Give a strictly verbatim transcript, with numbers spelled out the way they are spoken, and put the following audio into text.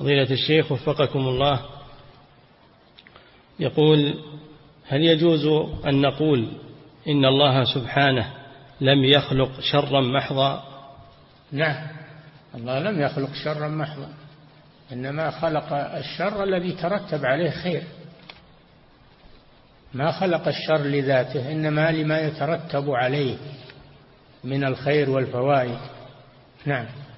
فضيلة الشيخ وفقكم الله، يقول: هل يجوز أن نقول إن الله سبحانه لم يخلق شرا محضا؟ نعم، الله لم يخلق شرا محضا، إنما خلق الشر الذي ترتب عليه خير، ما خلق الشر لذاته، إنما لما يترتب عليه من الخير والفوائد. نعم.